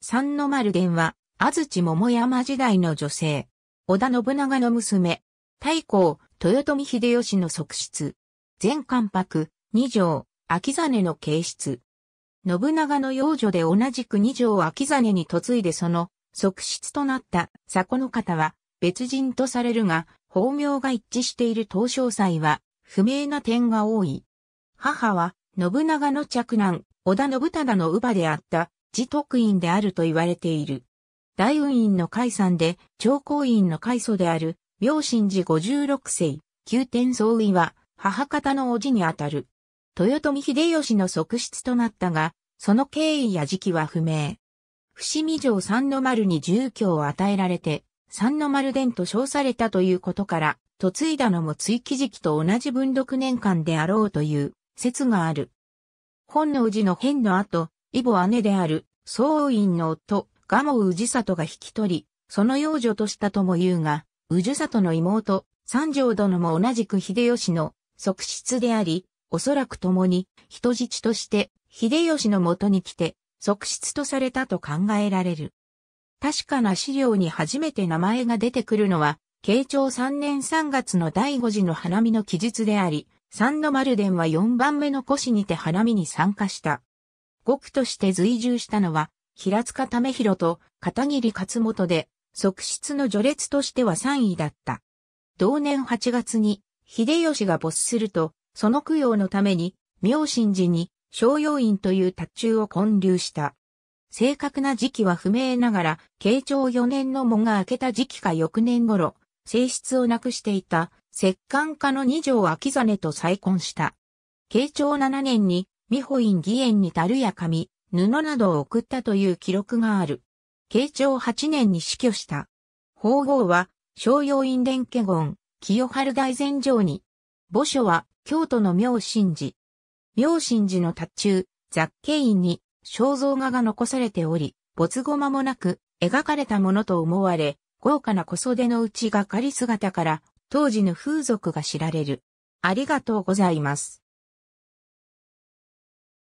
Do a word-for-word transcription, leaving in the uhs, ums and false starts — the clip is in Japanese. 三の丸伝は、安土桃山時代の女性。織田信長の娘。太閤、豊臣秀吉の側室。全関白、二条、秋実の継室。信長の養女で同じく二条秋実に嫁いでその側室となった迫の方は別人とされるが、法名が一致している東照斎は不明な点が多い。母は信長の嫡男、織田信忠の乳母であった慈徳院であると言われている。大雲院の開山で、長光院の開祖である、妙心寺五十六世、九天相違は母方の叔父にあたる。豊臣秀吉の側室となったが、その経緯や時期は不明。伏見城三の丸に住居を与えられて、三の丸伝と称されたということから、嫁いだのも築城時期と同じ文禄年間であろうという説がある。本能寺の変の後、異母姉である宗院の夫、蒲生氏郷が引き取り、その養女としたとも言うが、氏郷の妹、三条殿も同じく秀吉の側室であり、おそらく共に人質として秀吉の元に来て側室とされたと考えられる。確かな資料に初めて名前が出てくるのは、慶長さんねんさんがつのだいご次の花見の記述であり、三の丸伝はよんばんめの古史にて花見に参加した。語句として随従したのは、平塚為弘と片桐勝元で、側室の序列としてはさんいだった。同年はちがつに、秀吉が没すると、その供養のために、妙心寺に、逍遥院という塔頭を建立した。正確な時期は不明ながら、慶長よねんの喪が明けた時期か翌年頃、正室を亡くしていた、摂関家の二条秋実と再婚した。慶長しちねんに、美保院義円に樽や紙、布などを送ったという記録がある。慶長はちねんに死去した。法号は、逍遥院蓮華厳、清春大禅定に。墓所は、京都の妙心寺。妙心寺の塔頭、雑景院に肖像画が残されており、没後間もなく描かれたものと思われ、豪華な小袖の内掛かり姿から当時の風俗が知られる。ありがとうございます。